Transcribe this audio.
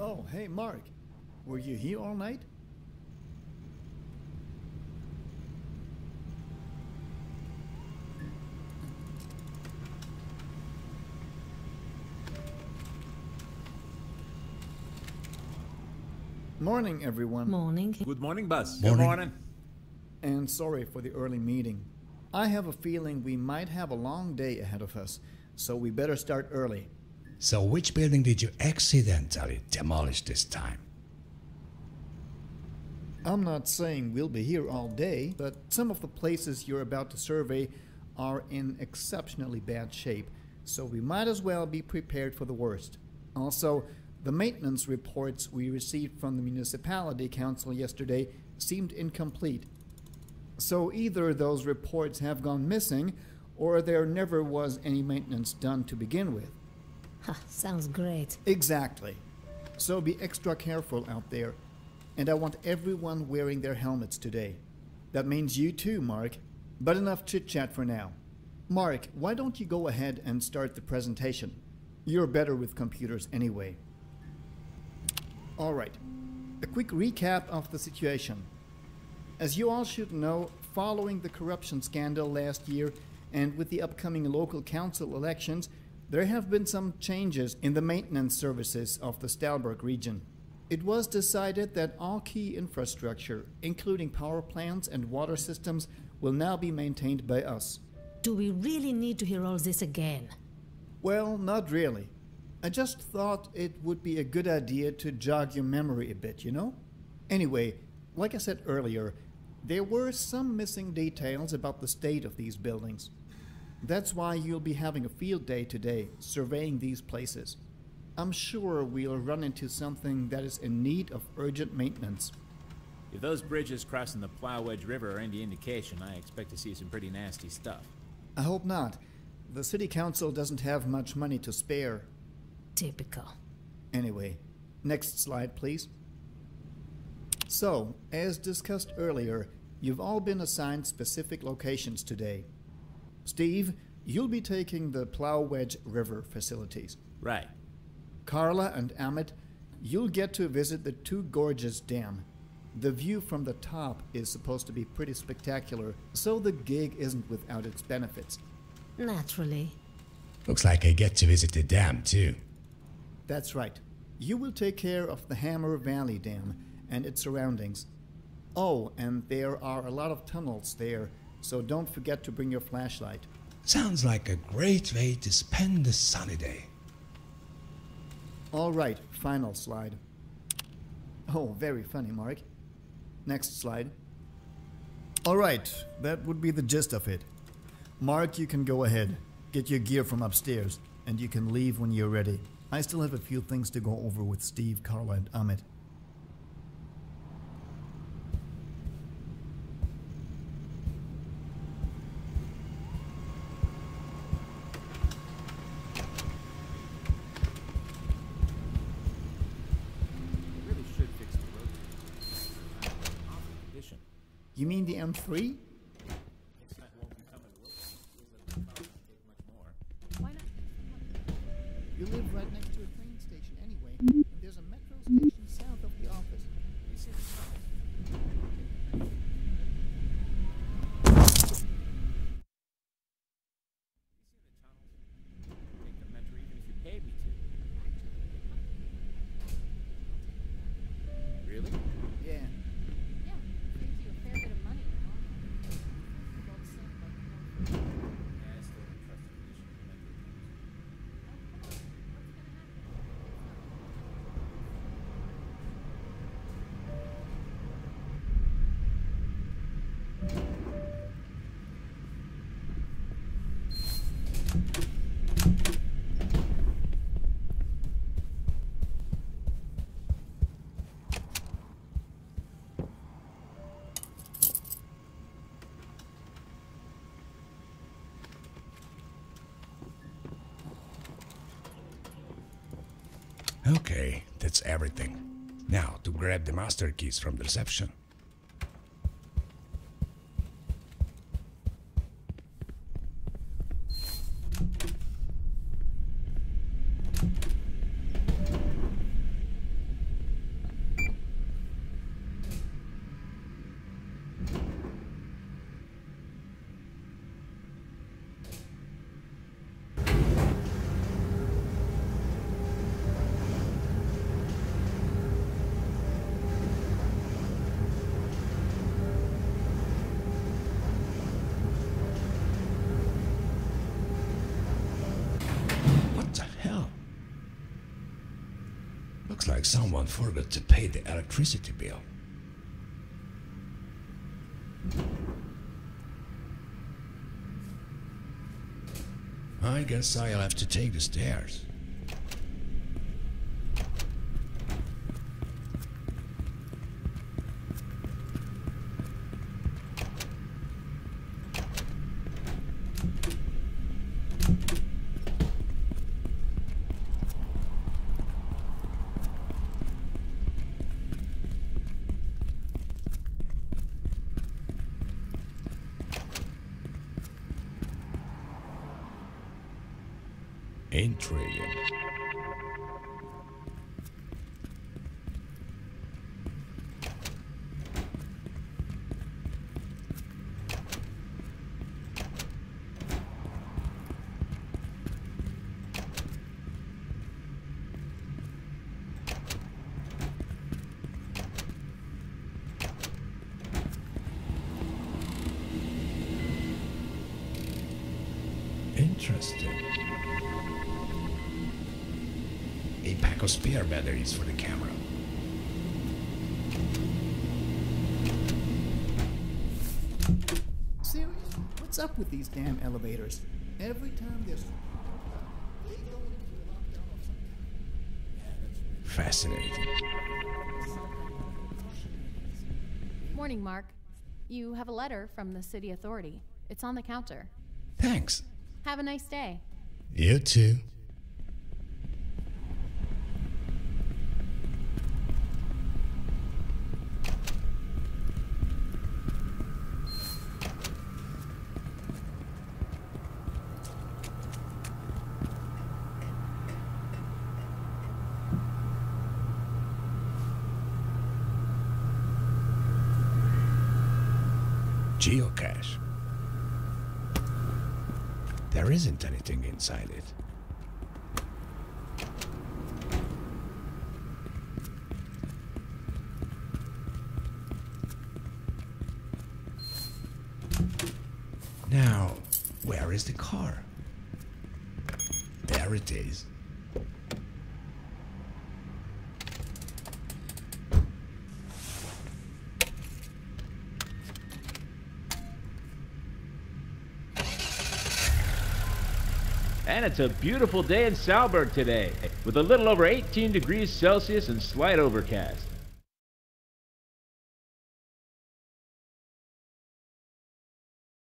Oh, hey Mark, were you here all night? Morning, everyone. Morning. Good morning, Buzz. Good morning. And sorry for the early meeting. I have a feeling we might have a long day ahead of us, so we better start early. So which building did you accidentally demolish this time? I'm not saying we'll be here all day, but some of the places you're about to survey are in exceptionally bad shape, so we might as well be prepared for the worst. Also, the maintenance reports we received from the municipality council yesterday seemed incomplete. So either those reports have gone missing, or there never was any maintenance done to begin with. Ha, sounds great. Exactly. So be extra careful out there. And I want everyone wearing their helmets today. That means you too, Mark. But enough chit-chat for now. Mark, why don't you go ahead and start the presentation? You're better with computers anyway. Alright, a quick recap of the situation. As you all should know, following the corruption scandal last year and with the upcoming local council elections, there have been some changes in the maintenance services of the Stahlberg region. It was decided that all key infrastructure, including power plants and water systems, will now be maintained by us. Do we really need to hear all this again? Well, not really. I just thought it would be a good idea to jog your memory a bit, you know? Anyway, like I said earlier, there were some missing details about the state of these buildings. That's why you'll be having a field day today, surveying these places. I'm sure we'll run into something that is in need of urgent maintenance. If those bridges crossing the Plowwedge River are any indication, I expect to see some pretty nasty stuff. I hope not. The city council doesn't have much money to spare. Typical. Anyway, next slide, please. So, as discussed earlier, you've all been assigned specific locations today. Steve, you'll be taking the Plowwedge River facilities. Right. Carla and Amit, you'll get to visit the Two Gorges Dam. The view from the top is supposed to be pretty spectacular, so the gig isn't without its benefits. Naturally. Looks like I get to visit the dam, too. That's right. You will take care of the Hammer Valley Dam and its surroundings. Oh, and there are a lot of tunnels there, so don't forget to bring your flashlight. Sounds like a great way to spend a sunny day. All right, final slide. Oh, very funny, Mark. Next slide. All right, that would be the gist of it. Mark, you can go ahead. Get your gear from upstairs, and you can leave when you're ready. I still have a few things to go over with Steve, Carla, and Amit. Really should fix the road. You mean the M3? You live right next to a train station anyway, and there's a metro station south of the office. Okay, that's everything. Now to grab the master keys from the reception. like someone forgot to pay the electricity bill. I guess I'll have to take the stairs. Intriguing. Interesting. A pack of spare batteries for the camera. Serious? What's up with these damn elevators? Every time there's... Fascinating. Morning, Mark. You have a letter from the city authority. It's on the counter. Thanks. Have a nice day. You too. Geocache. There isn't anything inside it. Now, where is the car? There it is. And it's a beautiful day in Salzburg today, with a little over 18 degrees Celsius and slight overcast.